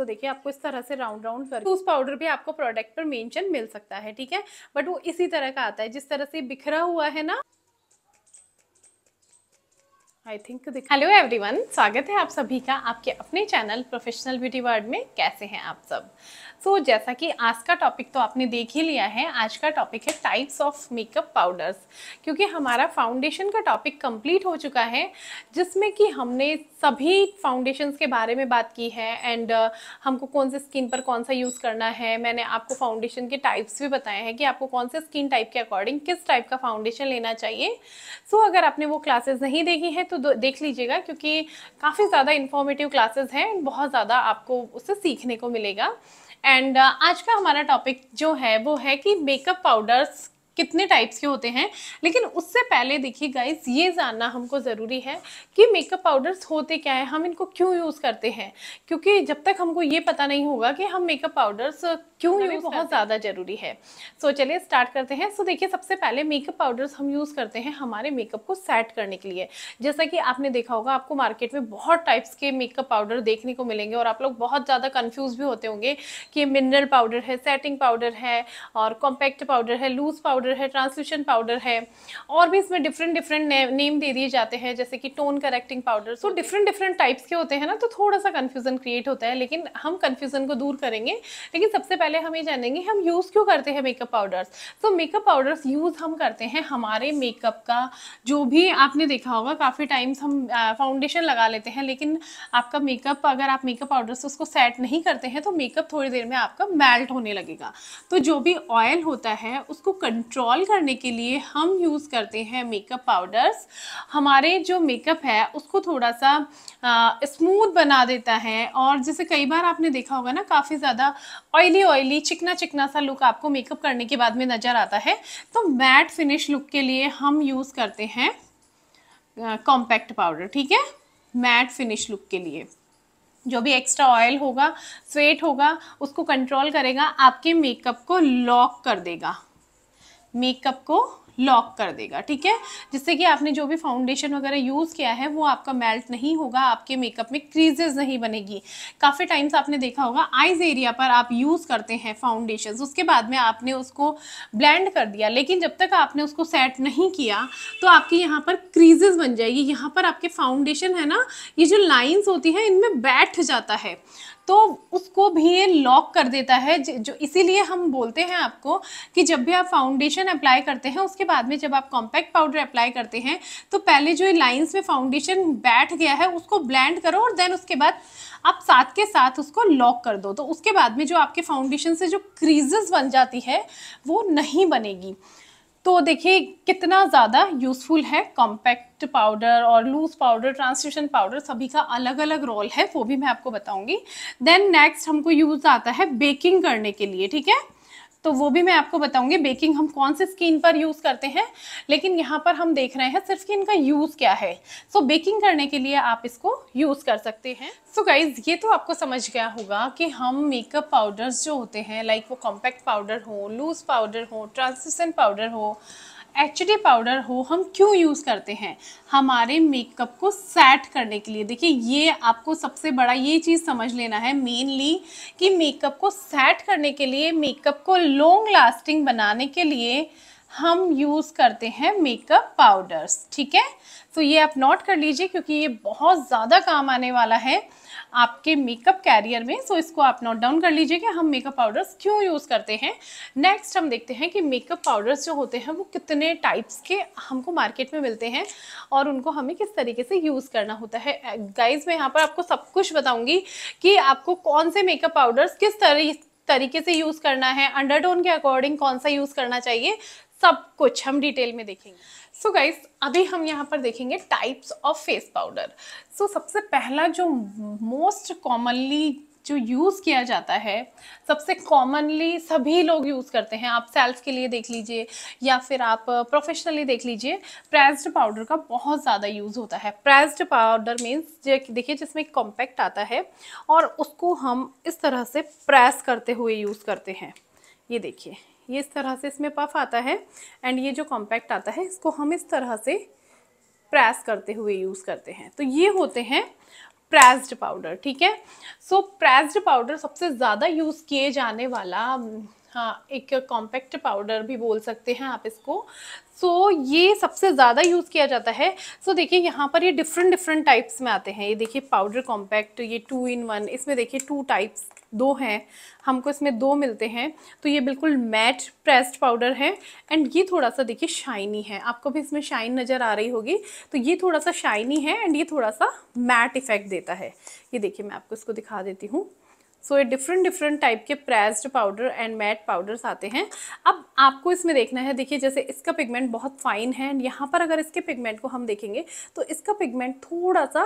तो देखिए आपको इस तरह से राउंड राउंड करके उस पाउडर भी आपको प्रोडक्ट पर मेंशन मिल सकता है, ठीक है। बट वो इसी तरह का आता है जिस तरह से बिखरा हुआ है ना। आई थिंक हेलो एवरीवन, स्वागत है आप सभी का आपके अपने चैनल प्रोफेशनल ब्यूटी वर्ल्ड में। कैसे हैं आप सब? सो जैसा कि आज का टॉपिक तो आपने देख ही लिया है। आज का टॉपिक है टाइप्स ऑफ मेकअप पाउडर्स, क्योंकि हमारा फाउंडेशन का टॉपिक कंप्लीट हो चुका है जिसमें कि हमने सभी फाउंडेशंस के बारे में बात की है एंड हमको कौन से स्किन पर कौन सा यूज़ करना है। मैंने आपको फाउंडेशन के टाइप्स भी बताए हैं कि आपको कौन से स्किन टाइप के अकॉर्डिंग किस टाइप का फाउंडेशन लेना चाहिए। सो अगर आपने वो क्लासेज नहीं देखी हैं तो देख लीजिएगा, क्योंकि काफ़ी ज़्यादा इन्फॉर्मेटिव क्लासेस हैं, बहुत ज़्यादा आपको उससे सीखने को मिलेगा। एंड आज का हमारा टॉपिक जो है वो है कि मेकअप पाउडर्स कितने टाइप्स के होते हैं। लेकिन उससे पहले देखिए गाइस, ये जानना हमको ज़रूरी है कि मेकअप पाउडर्स होते क्या है, हम इनको क्यों यूज़ करते हैं, क्योंकि जब तक हमको ये पता नहीं होगा कि हम मेकअप पाउडर्स क्यों यूज़ बहुत ज़्यादा ज़रूरी है। सो चलिए स्टार्ट करते हैं। सो देखिए सबसे पहले मेकअप पाउडर्स हम यूज़ करते हैं हमारे मेकअप को सेट करने के लिए। जैसा कि आपने देखा होगा आपको मार्केट में बहुत टाइप्स के मेकअप पाउडर देखने को मिलेंगे और आप लोग बहुत ज़्यादा कन्फ्यूज़ भी होते होंगे कि मिनरल पाउडर है, सेटिंग पाउडर है और कॉम्पैक्ट पाउडर है, लूज़ पाउडर है, ट्रांसल्यूशन पाउडर है और भी इसमें डिफरेंट डिफरेंट नेम दे दिए जाते हैं जैसे कि tone correcting powder. So different different types के होते हैं ना, तो थोड़ा सा कंफ्यूजन क्रिएट होता है, लेकिन हम कंफ्यूजन को दूर करेंगे। लेकिन सबसे पहले हम ये जानेंगे हम यूज़ क्यों करते हैं मेकअप पाउडर्स। तो मेकअप पाउडर्स यूज़ हम करते हैं हमारे मेकअप का, जो भी आपने देखा होगा काफ़ी टाइम्स हम फाउंडेशन लगा लेते हैं लेकिन आपका मेकअप, अगर आप मेकअप पाउडर से उसको सेट नहीं करते हैं तो मेकअप थोड़ी देर में आपका मेल्ट होने लगेगा। तो जो भी ऑयल होता है उसको कंट्रोल करने के लिए हम यूज़ करते हैं मेकअप पाउडर्स। हमारे जो मेकअप है उसको थोड़ा सा स्मूथ बना देता है और जैसे कई बार आपने देखा होगा ना काफ़ी ज़्यादा ऑयली चिकना चिकना सा लुक आपको मेकअप करने के बाद में नज़र आता है, तो मैट फिनिश लुक के लिए हम यूज़ करते हैं कॉम्पैक्ट पाउडर, ठीक है, मैट फिनिश लुक के लिए। जो भी एक्स्ट्रा ऑयल होगा, स्वेट होगा, उसको कंट्रोल करेगा, आपके मेकअप को लॉक कर देगा, मेकअप को लॉक कर देगा, ठीक है, जिससे कि आपने जो भी फाउंडेशन वगैरह यूज़ किया है वो आपका मेल्ट नहीं होगा, आपके मेकअप में क्रीजेस नहीं बनेगी। काफ़ी टाइम्स आपने देखा होगा आईज एरिया पर आप यूज़ करते हैं फाउंडेशन, उसके बाद में आपने उसको ब्लेंड कर दिया लेकिन जब तक आपने उसको सेट नहीं किया तो आपके यहाँ पर क्रीजेस बन जाएगी। यहाँ पर आपके फाउंडेशन है ना, ये जो लाइन्स होती हैं इनमें बैठ जाता है तो उसको भी ये लॉक कर देता है। जो इसीलिए हम बोलते हैं आपको कि जब भी आप फाउंडेशन अप्लाई करते हैं उसके बाद में जब आप कॉम्पैक्ट पाउडर अप्लाई करते हैं तो पहले जो लाइंस में फाउंडेशन बैठ गया है उसको ब्लेंड करो और देन उसके बाद आप साथ के साथ उसको लॉक कर दो, तो उसके बाद में जो आपके फाउंडेशन से जो क्रीजेस बन जाती है वो नहीं बनेगी। तो देखिए कितना ज़्यादा यूज़फुल है कॉम्पैक्ट पाउडर और लूज़ पाउडर, ट्रांसल्यूशन पाउडर, सभी का अलग अलग रोल है, वो भी मैं आपको बताऊंगी। देन नेक्स्ट हमको यूज़ आता है बेकिंग करने के लिए, ठीक है, तो वो भी मैं आपको बताऊंगी बेकिंग हम कौन से स्किन पर यूज़ करते हैं। लेकिन यहाँ पर हम देख रहे हैं सिर्फ कि इनका यूज़ क्या है। सो बेकिंग करने के लिए आप इसको यूज़ कर सकते हैं। सो गाइज ये तो आपको समझ गया होगा कि हम मेकअप पाउडर्स जो होते हैं लाइक वो कॉम्पैक्ट पाउडर हो, लूज़ पाउडर हो, ट्रांसल्यूसेंट पाउडर हो, एचडी पाउडर हो, हम क्यों यूज़ करते हैं, हमारे मेकअप को सेट करने के लिए। देखिए ये आपको सबसे बड़ा ये चीज़ समझ लेना है मेनली कि मेकअप को सेट करने के लिए, मेकअप को लॉन्ग लास्टिंग बनाने के लिए हम यूज़ करते हैं मेकअप पाउडर्स, ठीक है। तो ये आप नोट कर लीजिए क्योंकि ये बहुत ज़्यादा काम आने वाला है आपके मेकअप कैरियर में। सो इसको आप नोट डाउन कर लीजिए कि हम मेकअप पाउडर्स क्यों यूज़ करते हैं। नेक्स्ट हम देखते हैं कि मेकअप पाउडर्स जो होते हैं वो कितने टाइप्स के हमको मार्केट में मिलते हैं और उनको हमें किस तरीके से यूज़ करना होता है। गाइज मैं यहाँ पर आपको सब कुछ बताऊँगी कि आपको कौन से मेकअप पाउडर्स किस तरीके से यूज़ करना है, अंडरटोन के अकॉर्डिंग कौन सा यूज़ करना चाहिए, सब कुछ हम डिटेल में देखेंगे। सो गाइज अभी हम यहाँ पर देखेंगे types of face powder. So सबसे पहला जो मोस्ट कॉमनली जो यूज़ किया जाता है, सबसे कॉमनली सभी लोग यूज़ करते हैं, आप सेल्फ के लिए देख लीजिए या फिर आप प्रोफेशनली देख लीजिए, प्रेस्ड पाउडर का बहुत ज़्यादा यूज़ होता है। प्रेस्ड पाउडर मीन्स देखिए जिसमें कॉम्पैक्ट आता है और उसको हम इस तरह से प्रेस करते हुए यूज़ करते हैं। ये देखिए ये इस तरह से इसमें पफ आता है एंड ये जो कॉम्पैक्ट आता है इसको हम इस तरह से प्रेस करते हुए यूज़ करते हैं। तो ये होते हैं प्रेस्ड पाउडर, ठीक है। सो प्रेस्ड पाउडर सबसे ज़्यादा यूज़ किए जाने वाला एक कॉम्पैक्ट पाउडर भी बोल सकते हैं आप इसको। सो ये सबसे ज़्यादा यूज़ किया जाता है। सो देखिए यहाँ पर ये डिफरेंट टाइप्स में आते हैं। ये देखिए पाउडर कॉम्पैक्ट, ये 2 in 1, इसमें देखिए 2 टाइप्स, 2 हैं, हमको इसमें 2 मिलते हैं। तो ये बिल्कुल मैट प्रेस्ड पाउडर है एंड ये थोड़ा सा देखिए शाइनी है, आपको भी इसमें शाइन नज़र आ रही होगी। तो ये थोड़ा सा शाइनी है एंड ये थोड़ा सा मैट इफ़ेक्ट देता है। ये देखिए मैं आपको इसको दिखा देती हूँ। सो ये डिफरेंट टाइप के pressed powder and matte powders आते हैं। अब आपको इसमें देखना है, देखिए जैसे इसका पिगमेंट बहुत फाइन है एंड यहाँ पर अगर इसके पिगमेंट को हम देखेंगे तो इसका पिगमेंट थोड़ा सा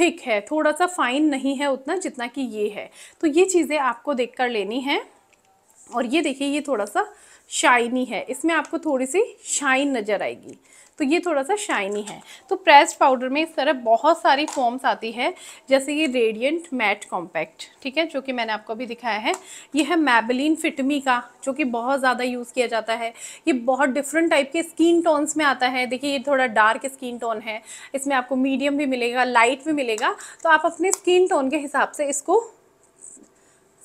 थिक है, थोड़ा सा फाइन नहीं है उतना जितना कि ये है। तो ये चीज़ें आपको देख कर लेनी है। और ये देखिए ये थोड़ा सा शाइनी है, इसमें आपको थोड़ी सी शाइन नज़र आएगी। तो ये थोड़ा सा शाइनी है। तो प्रेस्ड पाउडर में इस तरह बहुत सारी फॉर्म्स आती है, जैसे ये रेडियंट मैट कॉम्पैक्ट, ठीक है, जो कि मैंने आपको अभी दिखाया है। ये है मैबेलिन फिट मी का, जो कि बहुत ज़्यादा यूज़ किया जाता है। ये बहुत डिफरेंट टाइप के स्किन टोन्स में आता है। देखिए ये थोड़ा डार्क स्किन टोन है, इसमें आपको मीडियम भी मिलेगा, लाइट भी मिलेगा। तो आप अपने स्किन टोन के हिसाब से इसको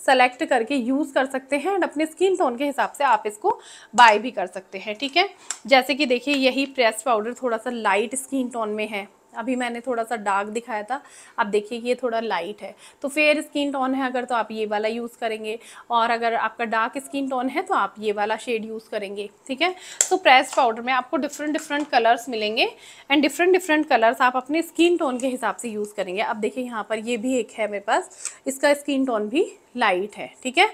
सेलेक्ट करके यूज़ कर सकते हैं एंड अपने स्किन टोन के हिसाब से आप इसको बाय भी कर सकते हैं, ठीक है। जैसे कि देखिए यही प्रेस्ड पाउडर थोड़ा सा लाइट स्किन टोन में है, अभी मैंने थोड़ा सा डार्क दिखाया था, अब देखिए ये थोड़ा लाइट है। तो फेयर स्किन टोन है अगर तो आप ये वाला यूज़ करेंगे, और अगर आपका डार्क स्किन टोन है तो आप ये वाला शेड यूज़ करेंगे, ठीक है। तो प्रेस्ड पाउडर में आपको डिफरेंट कलर्स मिलेंगे एंड डिफरेंट कलर्स आप अपने स्किन टोन के हिसाब से यूज़ करेंगे। अब देखिए यहाँ पर ये भी एक है मेरे पास, इसका स्किन टोन भी लाइट है, ठीक है।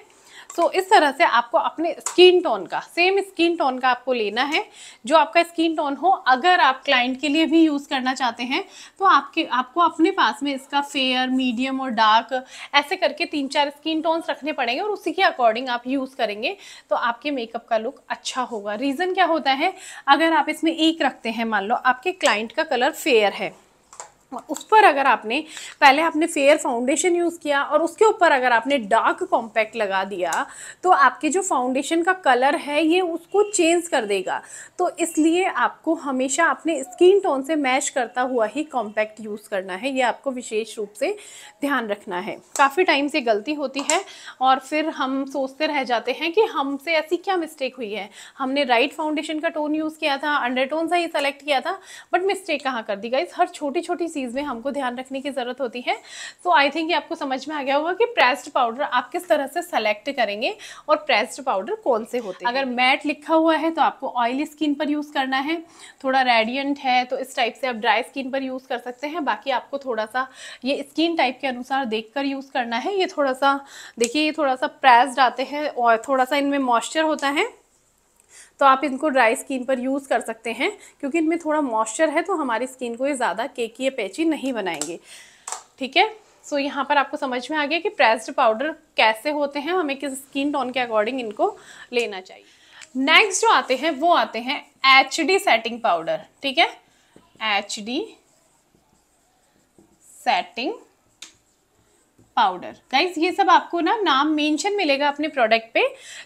सो इस तरह से आपको अपने स्किन टोन का, सेम स्किन टोन का आपको लेना है, जो आपका स्किन टोन हो। अगर आप क्लाइंट के लिए भी यूज़ करना चाहते हैं तो आपको अपने पास में इसका फेयर, मीडियम और डार्क ऐसे करके 3-4 स्किन टोन्स रखने पड़ेंगे और उसी के अकॉर्डिंग आप यूज़ करेंगे तो आपके मेकअप का लुक अच्छा होगा। रीज़न क्या होता है, अगर आप इसमें एक रखते हैं, मान लो आपके क्लाइंट का कलर फेयर है, उस पर अगर आपने पहले आपने फेयर फाउंडेशन यूज़ किया और उसके ऊपर अगर आपने डार्क कॉम्पैक्ट लगा दिया तो आपके जो फाउंडेशन का कलर है ये उसको चेंज कर देगा। तो इसलिए आपको हमेशा अपने स्किन टोन से मैच करता हुआ ही कॉम्पैक्ट यूज़ करना है, ये आपको विशेष रूप से ध्यान रखना है। काफ़ी टाइम से गलती होती है और फिर हम सोचते रह जाते हैं कि हमसे ऐसी क्या मिस्टेक हुई है, हमने राइट फाउंडेशन का टोन यूज़ किया था, अंडरटोन सा ही सेलेक्ट किया था, बट मिस्टेक कहाँ कर दी गाइस। हर छोटी चीज़ में हमको ध्यान रखने की ज़रूरत होती है। तो आई थिंक ये आपको समझ में आ गया होगा कि प्रेस्ड पाउडर आप किस तरह से सेलेक्ट करेंगे और प्रेस्ड पाउडर कौन से होते हैं। अगर मैट लिखा हुआ है तो आपको ऑयली स्किन पर यूज़ करना है, थोड़ा रेडियंट है तो इस टाइप से आप ड्राई स्किन पर यूज़ कर सकते हैं। बाकी आपको थोड़ा सा ये स्किन टाइप के अनुसार देख कर यूज़ करना है। ये थोड़ा सा देखिए ये थोड़ा सा प्रेस्ड आते हैं और थोड़ा सा इनमें मॉइस्चर होता है तो आप इनको ड्राई स्किन पर यूज़ कर सकते हैं, क्योंकि इनमें थोड़ा मॉइस्चर है तो हमारी स्किन को ये ज़्यादा केकी या पैची नहीं बनाएंगे, ठीक है। सो यहाँ पर आपको समझ में आ गया कि प्रेस्ड पाउडर कैसे होते हैं, हमें किस स्किन टोन के अकॉर्डिंग इनको लेना चाहिए। नेक्स्ट जो आते हैं वो आते हैं HD सेटिंग पाउडर, ठीक है, HD सेटिंग पाउडर। गाइस ये सब आपको ना नाम मेंशन मिलेगा अपने प्रोडक्ट पे,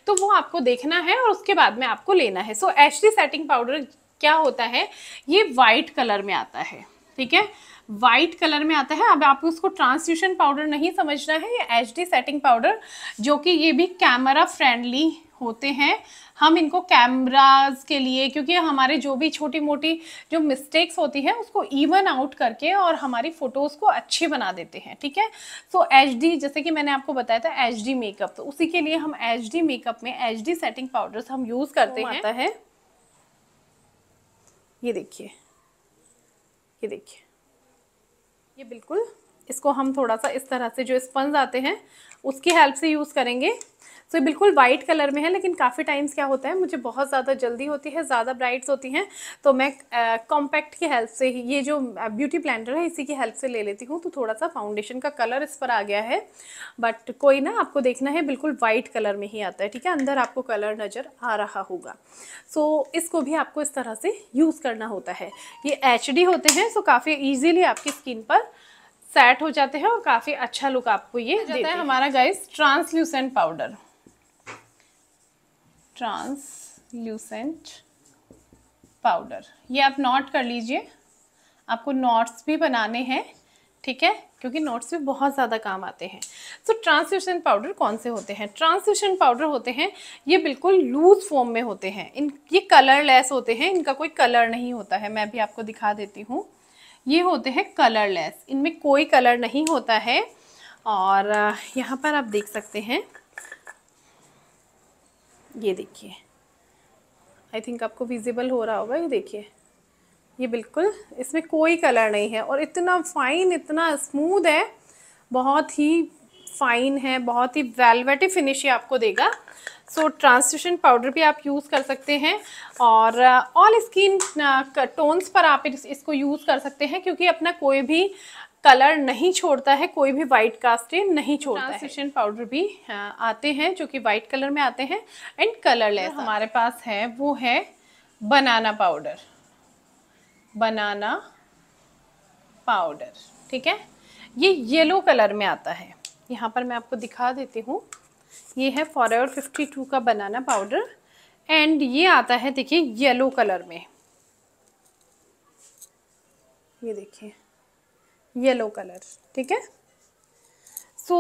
तो वो आपको देखना है और उसके बाद में आपको लेना है। सो HD सेटिंग पाउडर क्या होता है, ये वाइट कलर में आता है, ठीक है, वाइट कलर में आता है। अब आपको उसको ट्रांसल्यूशन पाउडर नहीं समझना है, ये HD सेटिंग पाउडर, जो कि ये भी कैमरा फ्रेंडली होते हैं। हम इनको कैमराज के लिए, क्योंकि हमारे जो भी छोटी मोटी जो मिस्टेक्स होती है उसको इवन आउट करके और हमारी फ़ोटोज़ को अच्छी बना देते हैं, ठीक है। सो HD, जैसे कि मैंने आपको बताया था HD मेकअप, तो उसी के लिए हम HD मेकअप में HD सेटिंग पाउडर्स हम यूज़ करते हैं। आता है ये देखिए, ये देखिए, ये बिल्कुल इसको हम थोड़ा सा इस तरह से जो स्पंज आते हैं उसकी हेल्प से यूज़ करेंगे। तो ये बिल्कुल वाइट कलर में है, लेकिन काफ़ी टाइम्स क्या होता है, मुझे बहुत ज़्यादा जल्दी होती है, ज़्यादा ब्राइट्स होती हैं, तो मैं कॉम्पैक्ट की हेल्प से ही, ये जो ब्यूटी ब्लेंडर है इसी की हेल्प से ले लेती हूँ। तो थोड़ा सा फाउंडेशन का कलर इस पर आ गया है, बट कोई ना, आपको देखना है बिल्कुल वाइट कलर में ही आता है, ठीक है, अंदर आपको कलर नज़र आ रहा होगा। सो इसको भी आपको इस तरह से यूज़ करना होता है। ये HD होते हैं, सो काफ़ी ईजीली आपकी स्किन पर सेट हो जाते हैं और काफ़ी अच्छा लुक आपको ये देता है। हमारा guys translucent powder, translucent powder, ये आप नोट कर लीजिए, आपको नोट्स भी बनाने हैं, ठीक है, क्योंकि नोट्स भी बहुत ज़्यादा काम आते हैं। तो ट्रांसल्यूसेंट पाउडर कौन से होते हैं? ट्रांसल्यूसेंट पाउडर होते हैं ये बिल्कुल लूज फॉर्म में होते हैं, ये कलरलेस होते हैं, इनका कोई कलर नहीं होता है। मैं भी आपको दिखा देती हूँ, ये होते हैं कलरलेस, इनमें कोई कलर नहीं होता है। और यहाँ पर आप देख सकते हैं, ये देखिए, आई थिंक आपको विजिबल हो रहा होगा, ये देखिए, ये बिल्कुल इसमें कोई कलर नहीं है और इतना फाइन, इतना स्मूद है, बहुत ही फाइन है, बहुत ही वेलवेटी फिनिश ये आपको देगा। सो ट्रांसल्यूसेंट पाउडर भी आप यूज़ कर सकते हैं और ऑल स्किन टोन्स पर आप इसको यूज़ कर सकते हैं क्योंकि अपना कोई भी कलर नहीं छोड़ता है, कोई भी वाइट कास्टें नहीं छोड़ता है। ट्रांसल्यूसेंट पाउडर भी आते हैं जो कि वाइट कलर में आते हैं एंड कलरलेस। हमारे पास है वो है बनाना पाउडर, बनाना पाउडर, ठीक है, ये येलो कलर में आता है। यहाँ पर मैं आपको दिखा देती हूँ, ये है फॉरएवर 52 का बनाना पाउडर एंड ये आता है, देखिए, येलो कलर में, ये देखिए येलो कलर, ठीक है। सो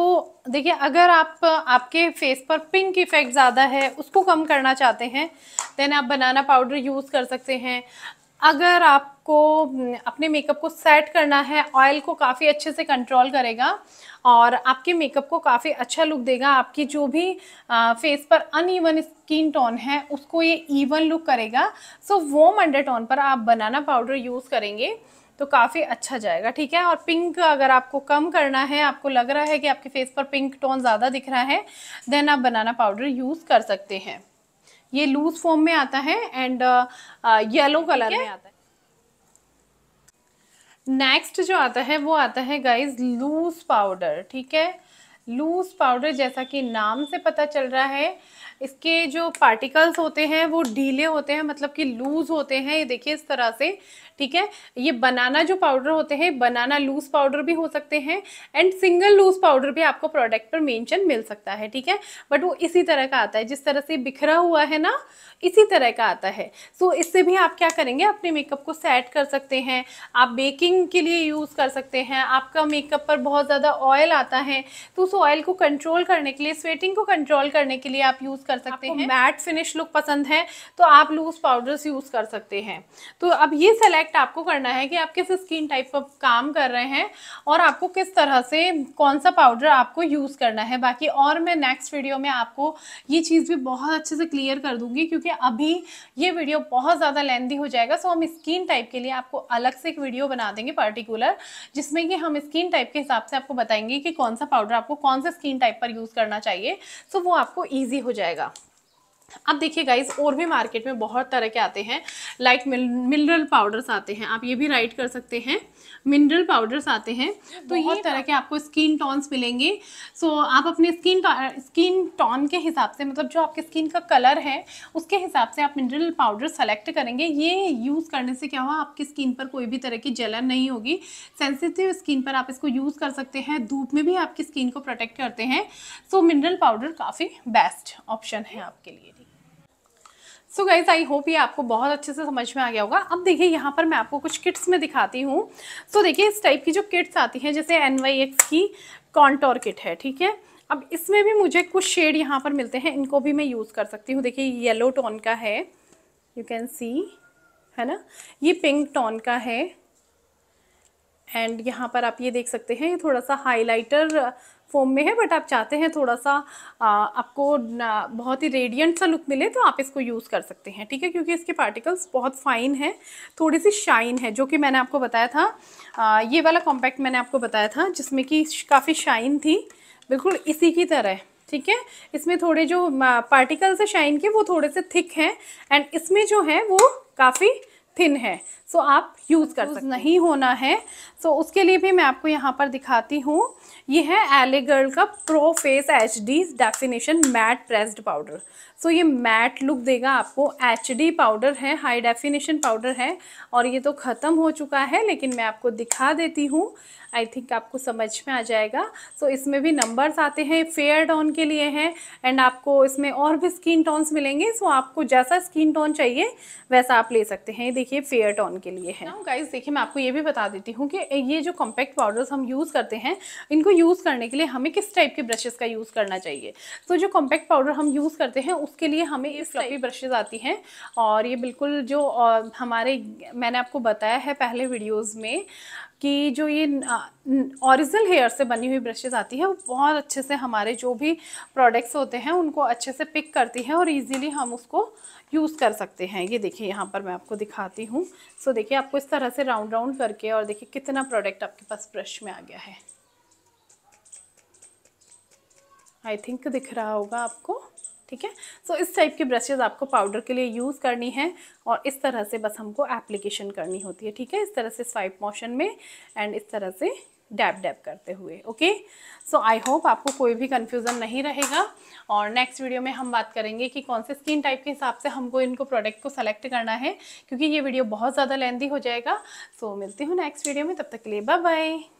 देखिए, अगर आप आपके फेस पर पिंक इफेक्ट ज़्यादा है, उसको कम करना चाहते हैं, देन आप बनाना पाउडर यूज़ कर सकते हैं। अगर आपको अपने मेकअप को सेट करना है, ऑयल को काफ़ी अच्छे से कंट्रोल करेगा और आपके मेकअप को काफ़ी अच्छा लुक देगा, आपकी जो भी फेस पर अनइवन स्किन टोन है उसको ये इवन लुक करेगा। सो वॉर्म अंडरटोन पर आप बनाना पाउडर यूज़ करेंगे तो काफ़ी अच्छा जाएगा, ठीक है। और पिंक अगर आपको कम करना है, आपको लग रहा है कि आपके फेस पर पिंक टोन ज़्यादा दिख रहा है, देन आप बनाना पाउडर यूज़ कर सकते हैं। ये लूज फॉर्म में आता है एंड येलो कलर में आता है। नेक्स्ट जो आता है वो आता है गाइज लूज पाउडर, ठीक है। लूज पाउडर, जैसा कि नाम से पता चल रहा है, इसके जो पार्टिकल्स होते हैं वो ढीले होते हैं, मतलब कि लूज़ होते हैं, ये देखिए इस तरह से, ठीक है। ये बनाना जो पाउडर होते हैं, बनाना लूज़ पाउडर भी हो सकते हैं एंड सिंगल लूज़ पाउडर भी आपको प्रोडक्ट पर मेंशन मिल सकता है, ठीक है। बट वो इसी तरह का आता है, जिस तरह से बिखरा हुआ है ना, इसी तरह का आता है। सो इससे भी आप क्या करेंगे, अपने मेकअप को सेट कर सकते हैं, आप बेकिंग के लिए यूज़ कर सकते हैं। आपका मेकअप पर बहुत ज़्यादा ऑयल आता है तो उस ऑयल को कंट्रोल करने के लिए, स्वेटिंग को कंट्रोल करने के लिए आप यूज़ कर सकते हैं। मैट फिनिश लुक पसंद है तो आप लूज पाउडर्स यूज़ कर सकते हैं। तो अब ये सेलेक्ट आपको करना है कि आप किस स्किन टाइप पर काम कर रहे हैं और आपको किस तरह से कौन सा पाउडर आपको यूज़ करना है। बाकी और मैं नेक्स्ट वीडियो में आपको ये चीज़ भी बहुत अच्छे से क्लियर कर दूँगी क्योंकि अभी ये वीडियो बहुत ज़्यादा लेंथी हो जाएगा। सो हम स्किन टाइप के लिए आपको अलग से एक वीडियो बना देंगे पर्टिकुलर, जिसमें कि हम स्किन टाइप के हिसाब से आपको बताएंगे कि कौन सा पाउडर आपको कौन से स्किन टाइप पर यूज़ करना चाहिए। सो वो आपको ईजी हो जाएगा। अब देखिए गाइज, और भी मार्केट में बहुत तरह के आते हैं, लाइक मिनरल पाउडर्स आते हैं, आप ये भी राइट कर सकते हैं, मिनरल पाउडर्स आते हैं। तो ये तरह के आपको स्किन टोन्स मिलेंगे। सो आप अपने स्किन टोन के हिसाब से, मतलब जो आपके स्किन का कलर है उसके हिसाब से आप मिनरल पाउडर सेलेक्ट करेंगे। ये यूज़ करने से क्या हुआ, आपकी स्किन पर कोई भी तरह की जलन नहीं होगी। सेंसिटिव स्किन पर आप इसको यूज़ कर सकते हैं, धूप में भी आपकी स्किन को प्रोटेक्ट करते हैं। सो मिनरल पाउडर काफ़ी बेस्ट ऑप्शन है आपके लिए। सो गाइज, आई होप ये आपको बहुत अच्छे से समझ में आ गया होगा। अब देखिए, यहाँ पर मैं आपको कुछ किट्स में दिखाती हूँ। सो देखिए, इस टाइप की जो किट्स आती हैं, जैसे NYX की कॉन्टोर किट है, ठीक है। अब इसमें भी मुझे कुछ शेड यहाँ पर मिलते हैं, इनको भी मैं यूज़ कर सकती हूँ। देखिए, येलो टोन का है, यू कैन सी, है ना, ये पिंक टोन का है एंड यहाँ पर आप ये देख सकते हैं, ये थोड़ा सा हाईलाइटर फॉर्म में है, बट आप चाहते हैं थोड़ा सा आपको बहुत ही रेडियंट सा लुक मिले तो आप इसको यूज़ कर सकते हैं, ठीक है, क्योंकि इसके पार्टिकल्स बहुत फाइन हैं, थोड़ी सी शाइन है, जो कि मैंने आपको बताया था। ये वाला कॉम्पैक्ट मैंने आपको बताया था जिसमें कि काफ़ी शाइन थी, बिल्कुल इसी की तरह, ठीक है। इसमें थोड़े जो पार्टिकल्स है शाइन के, वो थोड़े से थिक हैं एंड इसमें जो है वो काफ़ी थिन है। सो आप यूज़ कर सकते, नहीं होना है। सो उसके लिए भी मैं आपको यहाँ पर दिखाती हूँ, ये है एले गर्ल का pro face HD definition matte pressed powder. So ये मैट लुक देगा आपको, HD पाउडर है, हाई डेफिनेशन पाउडर है और ये तो ख़त्म हो चुका है, लेकिन मैं आपको दिखा देती हूँ आई थिंक आपको समझ में आ जाएगा। सो इसमें भी नंबर्स आते हैं, फेयर टोन के लिए हैं एंड आपको इसमें और भी स्किन टोन्स मिलेंगे। सो आपको जैसा स्किन टोन चाहिए वैसा आप ले सकते हैं। देखिए फेयर टोन के लिए है। गाइस देखिए मैं आपको ये भी बता देती हूँ कि ये जो कॉम्पैक्ट पाउडर्स हम यूज़ करते हैं, इनको यूज़ करने के लिए हमें किस टाइप के ब्रशेस का यूज़ करना चाहिए। तो जो कॉम्पैक्ट पाउडर हम यूज़ करते हैं उसके लिए हमें ये फ्लफी ब्रशेस आती हैं और ये बिल्कुल जो हमारे मैंने आपको बताया है पहले वीडियोज़ में कि जो ये ओरिजिनल हेयर से बनी हुई ब्रशेस आती है वो बहुत अच्छे से हमारे जो भी प्रोडक्ट्स होते हैं उनको अच्छे से पिक करती हैं और इजीली हम उसको यूज़ कर सकते हैं। ये देखिए यहाँ पर मैं आपको दिखाती हूँ। सो देखिए आपको इस तरह से राउंड राउंड करके, और देखिए कितना प्रोडक्ट आपके पास ब्रश में आ गया है। आई थिंक दिख रहा होगा आपको, ठीक है। सो इस टाइप के ब्रशेज़ आपको पाउडर के लिए यूज़ करनी है और इस तरह से बस हमको एप्लीकेशन करनी होती है, ठीक है। इस तरह से स्वाइप मोशन में एंड इस तरह से डैब डैब करते हुए, ओके। सो आई होप आपको कोई भी कन्फ्यूज़न नहीं रहेगा। और नेक्स्ट वीडियो में हम बात करेंगे कि कौन से स्किन टाइप के हिसाब से हमको इनको प्रोडक्ट को सेलेक्ट करना है, क्योंकि ये वीडियो बहुत ज़्यादा लेंथी हो जाएगा। सो मिलती हूँ नेक्स्ट वीडियो में, तब तक के लिए बाय बाय।